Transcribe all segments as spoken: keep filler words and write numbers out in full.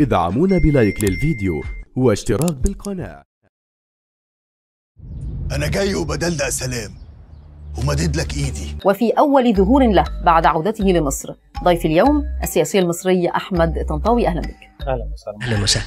ادعمونا بلايك للفيديو واشتراك بالقناة. أنا جاي وبدلت سلام ومدد لك إيدي. وفي أول ظهور له بعد عودته لمصر ضيف اليوم السياسي المصري أحمد الطنطاوي. أهلا بك. أهلا وسهلا. أهلا وسهلا.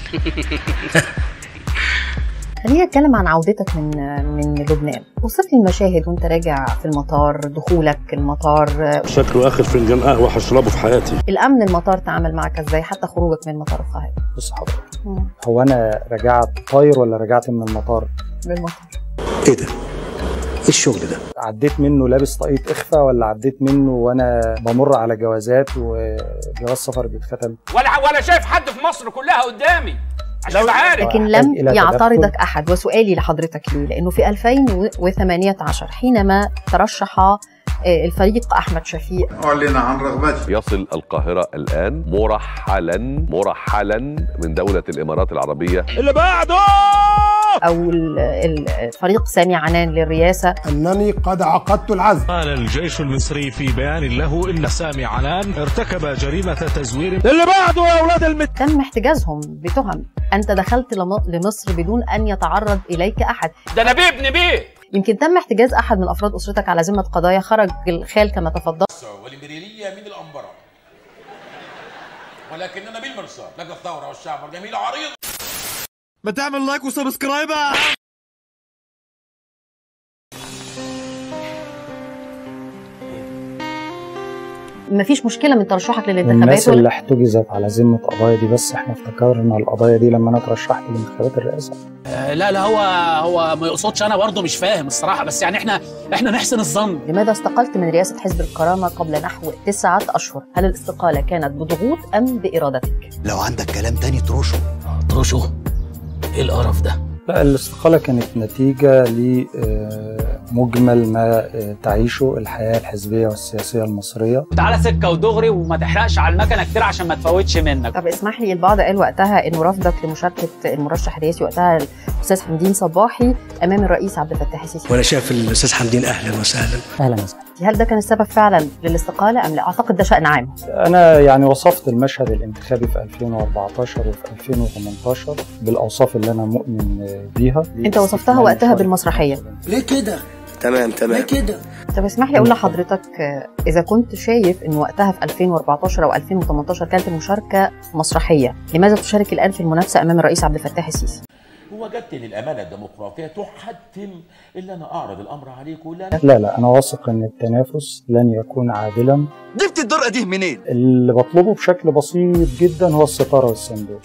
خلينا نتكلم عن عودتك من من لبنان. وصف لي المشاهد وانت راجع في المطار، دخولك المطار. شكله اخر فنجان قهوه هشربه في حياتي. الامن المطار تعامل معك ازاي حتى خروجك من مطار القاهره؟ بص حضرتك، هو انا رجعت طاير ولا رجعت من المطار؟ من المطار. ايه ده؟ ايه الشغل ده؟ عديت منه لابس طاقية اخفاء ولا عديت منه وانا بمر على جوازات وجواز سفر بيتختم؟ ولا ولا شايف حد في مصر كلها قدامي. لكن لم يعترضك أحد. وسؤالي لحضرتك ليه؟ لأنه في ألفين وثمانية عشر حينما ترشح الفريق أحمد شفيق أعلن عن رغبته. يصل القاهرة الآن مرحلا مرحلا من دولة الإمارات العربية اللي بعده أو الفريق سامي عنان للرئاسة أنني قد عقدت العزم. قال الجيش المصري في بيان له إن سامي عنان ارتكب جريمة تزوير اللي بعده يا أولاد المت. تم احتجازهم بتهم أنت دخلت لمصر بدون أن يتعرض إليك أحد. ده أنا بيه ابن بيه. يمكن تم احتجاز أحد من أفراد أسرتك على ذمة قضايا خرج الخال كما تفضلت. والإمبريالية من الأنبرة ولكننا بالمرصاد لدى الثورة والشعب والجميل عريض. ما تعمل لايك وسبسكرايب. مفيش مشكله من ترشحك للانتخابات. الناس اللي احتجزت على ذمه قضايا دي، بس احنا افتكرنا القضايا دي لما انا اترشحت لانتخابات الرئاسه. آه لا لا هو هو ما يقصدش، انا برضه مش فاهم الصراحه، بس يعني احنا احنا نحسن الظن. لماذا استقلت من رئاسه حزب الكرامه قبل نحو تسعة اشهر؟ هل الاستقاله كانت بضغوط ام بارادتك؟ لو عندك كلام تاني ترشه. ترشه؟ ايه القرف ده؟ لا، الاستقاله كانت نتيجه ل مجمل ما تعيشه الحياه الحزبيه والسياسيه المصريه. تعالى سكه ودغري وما تحرقش على المكنه كتير عشان ما تفوتش منك. طب اسمح لي، البعض قال وقتها انه رفضك لمشاركه المرشح الرئاسي وقتها الاستاذ حمدين صباحي امام الرئيس عبد الفتاح السيسي. وانا شايف الاستاذ حمدين اهلا وسهلا. اهلا وسهلا. هل ده كان السبب فعلا للاستقاله ام لا؟ اعتقد ده شان عام. انا يعني وصفت المشهد الانتخابي في ألفين وأربعة عشر وفي ألفين وثمانية عشر بالاوصاف اللي انا مؤمن بيها. انت وصفتها وقتها بالمسرحيه. ليه كده؟ تمام تمام كده. طب اسمح لي اقول لحضرتك، اذا كنت شايف ان وقتها في ألفين وأربعة عشر او ألفين وثمانية عشر كانت المشاركه مسرحيه، لماذا تشارك الان في المنافسه امام الرئيس عبد الفتاح السيسي؟ وجدت ان الامانه الديمقراطيه تحتم ان انا اعرض الامر عليك ولا لا؟ لا لا، انا واثق ان التنافس لن يكون عادلا. جبت الجرأه دي منين؟ اللي بطلبه بشكل بسيط جدا هو الستاره والصندوق،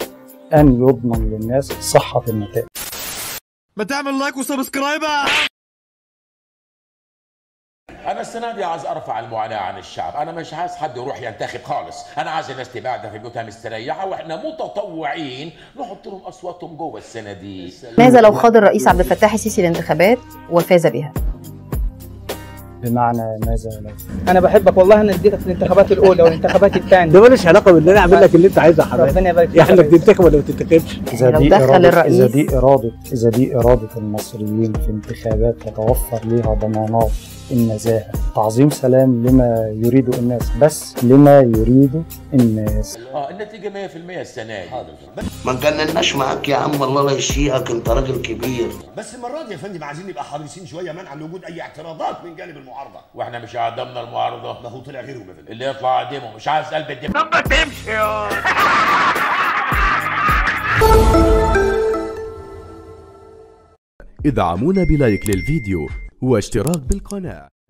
ان يضمن للناس صحه النتائج. ما تعمل لايك وسبسكرايب. أنا السنة دي عايز أرفع المعاناة عن الشعب، أنا مش عايز حد يروح ينتخب خالص، أنا عايز الناس تبقى قاعدة في بيوتها مستريحة وإحنا متطوعين نحط لهم أصواتهم جوه السنة دي. ماذا لو خاض الرئيس عبد الفتاح السيسي الانتخابات وفاز بها؟ بمعنى ماذا لو؟ أنا بحبك والله، أنا اديتك في الانتخابات الأولى والانتخابات الثانية. ده مالوش علاقة بإن أنا أعمل لك اللي أنت عايزه يا حبايبي. ربنا يبارك فيك. يعني إحنا بتنتخب ولا ما بتنتخبش؟ إذا دي إرادة إذا دي إرادة إذا دي إرادة المصريين في انتخابات تتوفر ليها ضمانات النزاهه، تعظيم سلام لما يريده الناس، بس لما يريده الناس. اه النتيجه مية في المية السنه دي. حاضر. ما نجنناش معاك يا عم، الله لا يشفيك، انت راجل كبير. بس المره دي يا فندم عايزين نبقى حريصين شويه منع وجود اي اعتراضات من جانب المعارضه، واحنا مش عدمنا المعارضه، ما هو طلع غيرهم يا فندم. اللي يطلع عدمه مش عايز قلب الدم. طب ما تمشي ادعمونا بلايك للفيديو واشتراك بالقناة.